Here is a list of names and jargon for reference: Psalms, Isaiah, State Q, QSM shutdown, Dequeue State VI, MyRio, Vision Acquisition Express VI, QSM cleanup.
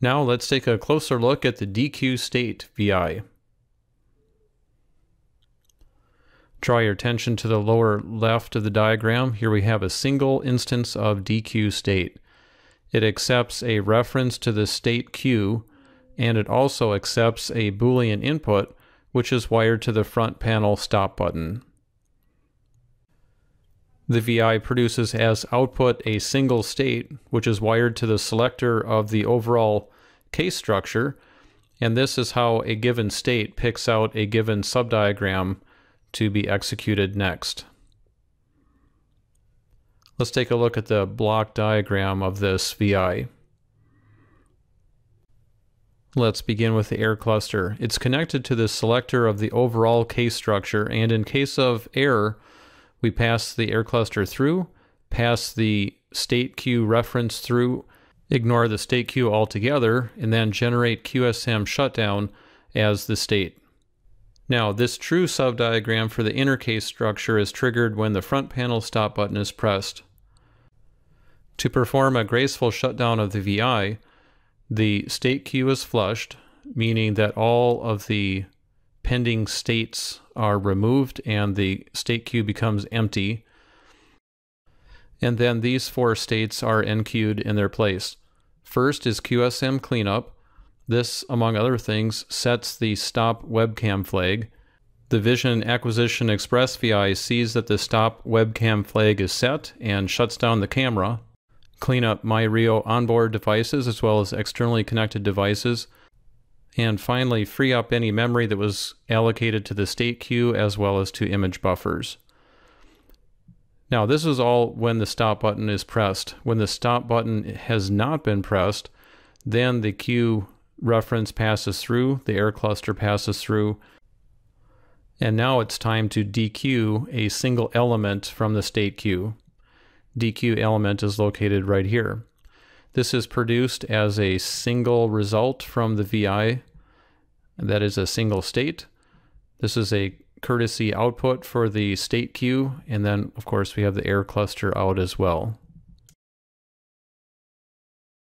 Now let's take a closer look at the Dequeue State VI. Draw your attention to the lower left of the diagram. Here we have a single instance of Dequeue State. It accepts a reference to the State Q, and it also accepts a Boolean input, which is wired to the front panel stop button. The VI produces as output a single state, which is wired to the selector of the overall case structure, and this is how a given state picks out a given subdiagram to be executed next. Let's take a look at the block diagram of this VI. Let's begin with the error cluster. It's connected to the selector of the overall case structure, and in case of error, we pass the error cluster through, pass the state queue reference through, ignore the state queue altogether, and then generate QSM shutdown as the state. Now, this true subdiagram for the inner case structure is triggered when the front panel stop button is pressed. To perform a graceful shutdown of the VI, the state queue is flushed, meaning that all of the pending states are removed and the state queue becomes empty. And then these four states are enqueued in their place. First is QSM cleanup. This, among other things, sets the stop webcam flag. The Vision Acquisition Express VI sees that the stop webcam flag is set and shuts down the camera. Clean up MyRio onboard devices as well as externally connected devices. And finally, free up any memory that was allocated to the state queue as well as to image buffers. Now, this is all when the stop button is pressed. When the stop button has not been pressed, then the queue reference passes through, the error cluster passes through, and now it's time to dequeue a single element from the state queue. Dequeue element is located right here. This is produced as a single result from the VI, that is a single state. This is a courtesy output for the state queue, and then of course we have the error cluster out as well.